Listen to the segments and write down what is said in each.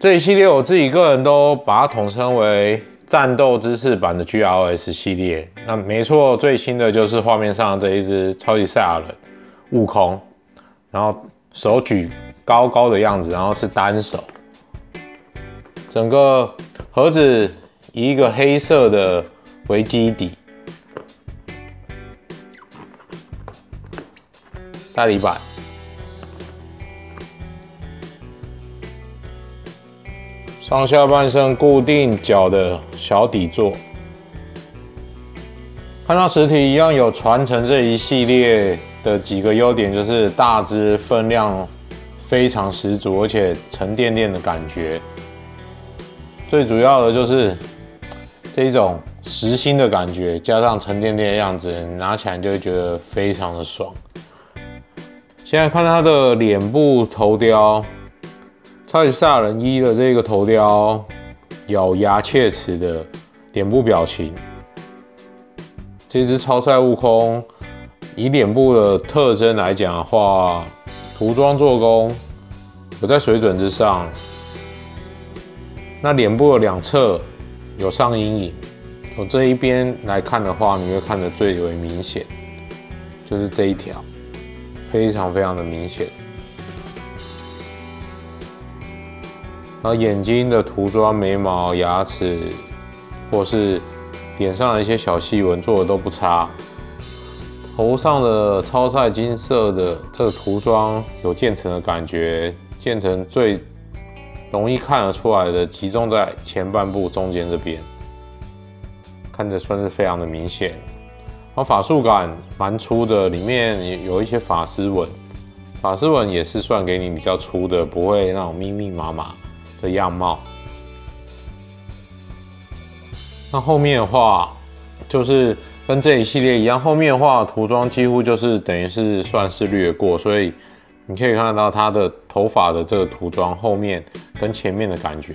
这一系列我自己个人都把它统称为战斗知识版的 GRS 系列。那没错，最新的就是画面上这一只超级赛亚人悟空，然后手举高高的样子，然后是单手。整个盒子以一个黑色的为基底，大理板。 上下半身固定脚的小底座，看到实体一样有传承这一系列的几个优点，就是大只分量非常十足，而且沉甸甸的感觉。最主要的就是这一种实心的感觉，加上沉甸甸的样子，你拿起来就会觉得非常的爽。现在看它的脸部头雕。 超级赛亚人一的这个头雕，咬牙切齿的脸部表情。这只超赛悟空，以脸部的特征来讲的话，涂装做工有在水准之上。那脸部的两侧有上阴影，从这一边来看的话，你会看得最为明显，就是这一条，非常非常的明显。 然后眼睛的涂装、眉毛、牙齿，或是脸上的一些小细纹做的都不差。头上的超赛金色的这个涂装有渐层的感觉，渐层最容易看得出来的集中在前半部中间这边，看着算是非常的明显。然后法术感蛮粗的，里面有一些法师纹，法师纹也是算给你比较粗的，不会那种密密麻麻 的样貌。那后面的话，就是跟这一系列一样，后面的话涂装几乎就是等于是算是略过，所以你可以看到它的头发的这个涂装后面跟前面的感觉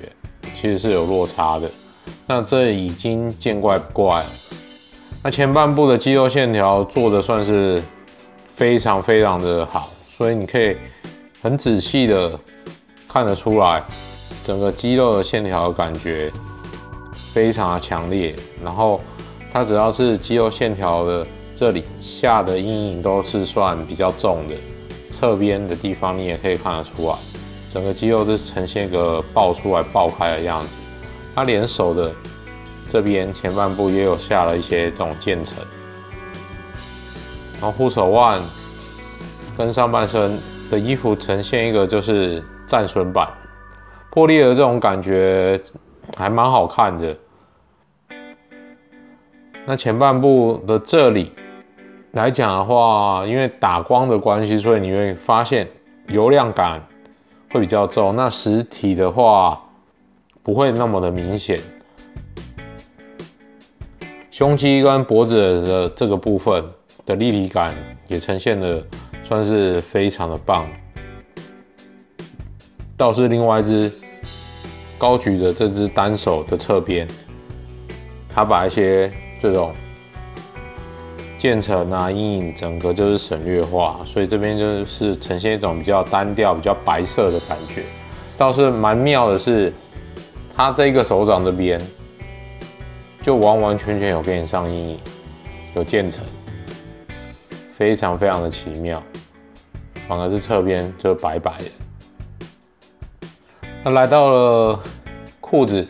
其实是有落差的。那这已经见怪不怪了。那前半部的肌肉线条做的算是非常非常的好，所以你可以很仔细的看得出来。 整个肌肉的线条的感觉非常的强烈，然后它只要是肌肉线条的这里下的阴影都是算比较重的，侧边的地方你也可以看得出来，整个肌肉是呈现一个爆出来、爆开的样子。它连手的这边前半部也有下了一些这种渐层，然后护手腕跟上半身的衣服呈现一个就是战损版。 破裂的这种感觉还蛮好看的。那前半部的这里来讲的话，因为打光的关系，所以你会发现油亮感会比较重。那实体的话不会那么的明显。胸肌跟脖子的这个部分的立体感也呈现的算是非常的棒。倒是另外一只 高举的这只单手的侧边，它把一些这种渐层啊、阴影整个就是省略化，所以这边就是呈现一种比较单调、比较白色的感觉。倒是蛮妙的是，它这个手掌这边就完完全全有给你上阴影，有渐层，非常非常的奇妙。反而是侧边就白白的。 那来到了裤子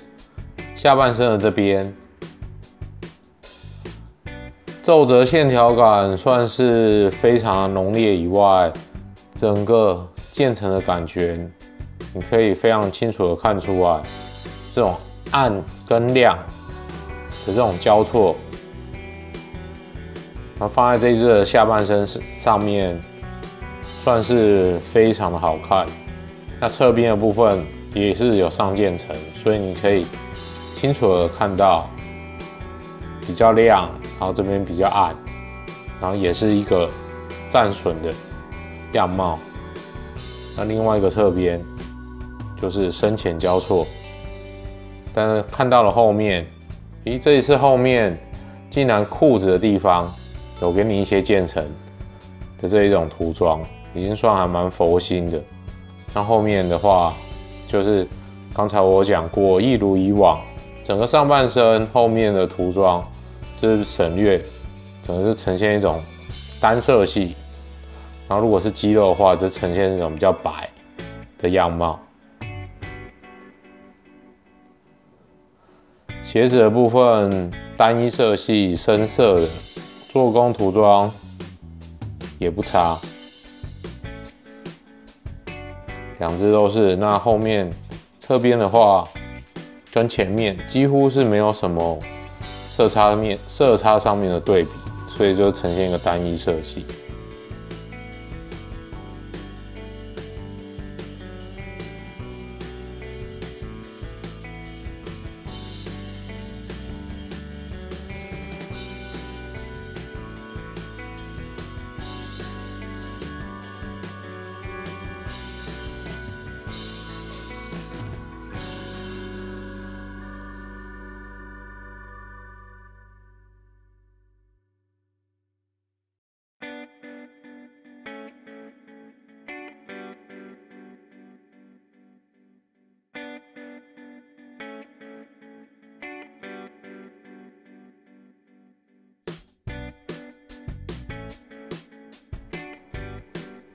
下半身的这边，皱褶线条感算是非常浓烈以外，整个渐层的感觉，你可以非常清楚的看出来，这种暗跟亮的这种交错，那放在这一只的下半身上面，算是非常的好看。那侧边的部分 也是有上渐层，所以你可以清楚的看到比较亮，然后这边比较暗，然后也是一个战损的样貌。那另外一个侧边就是深浅交错，但是看到了后面，咦，这一次后面竟然裤子的地方有给你一些渐层的这一种涂装，已经算还蛮佛心的。那后面的话， 就是刚才我讲过，一如以往，整个上半身后面的涂装就是省略，整个是呈现一种单色系。然后如果是肌肉的话，就呈现一种比较白的样貌。鞋子的部分，单一色系深色的，做工涂装也不差。 两只都是，那后面侧边的话，跟前面几乎是没有什么色差上面的对比，所以就呈现一个单一色系。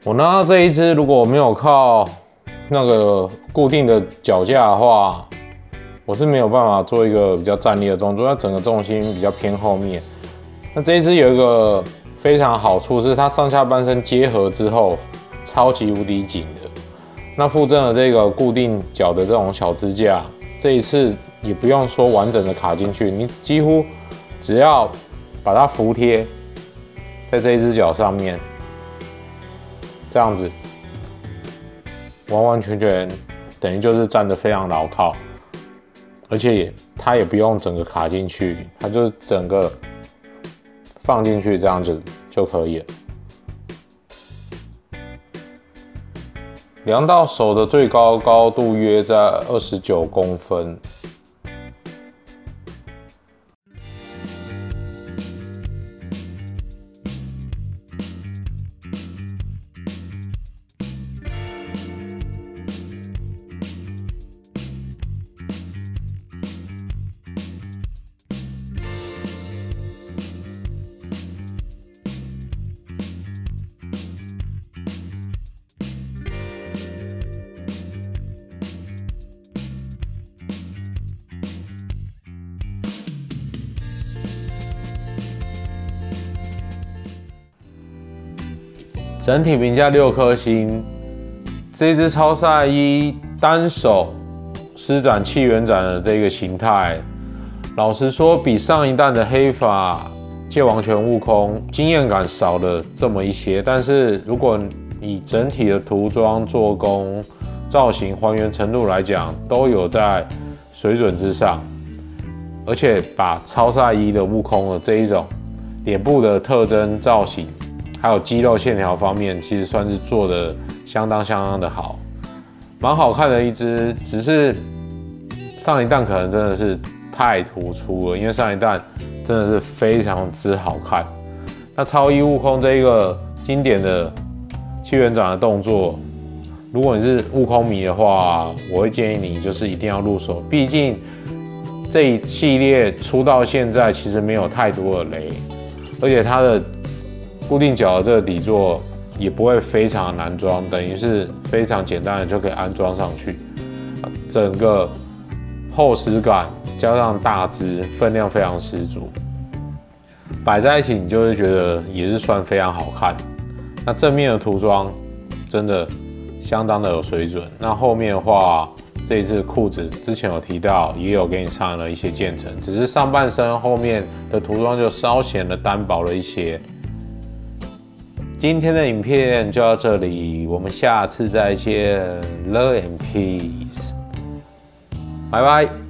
我拿到这一只，如果我没有靠那个固定的脚架的话，我是没有办法做一个比较站立的动作，它整个重心比较偏后面。那这一只有一个非常好处是，它上下半身结合之后，超级无敌紧的。那附赠了这个固定脚的这种小支架，这一次也不用说完整的卡进去，你几乎只要把它服贴在这一只脚上面。 这样子，完完全全等于就是站得非常牢靠，而且它也不用整个卡进去，它就是整个放进去这样子就可以了。量到手的最高高度约在29公分。 整体评价6颗星。这支超赛衣单手施展气源斩的这个形态，老实说，比上一弹的黑法界王拳悟空经验感少了这么一些。但是如果以整体的涂装、做工、造型还原程度来讲，都有在水准之上，而且把超赛衣的悟空的这一种脸部的特征造型。 还有肌肉线条方面，其实算是做的相当的好，蛮好看的一支。只是上一弹可能真的是太突出了，因为上一弹真的是非常之好看。那超一悟空这一个经典的气源掌的动作，如果你是悟空迷的话，我会建议你就是一定要入手，毕竟这一系列出到现在其实没有太多的雷，而且它的。 固定脚的这个底座也不会非常难装，等于是非常简单的就可以安装上去。整个厚实感加上大支，分量非常十足，摆在一起你就会觉得也是算非常好看。那正面的涂装真的相当有水准。那后面的话，这一次裤子之前有提到，也有给你上了一些渐层，只是上半身后面的涂装就稍显得单薄了一些。 今天的影片就到这里，我们下次再见 ，Love and Peace， 拜拜。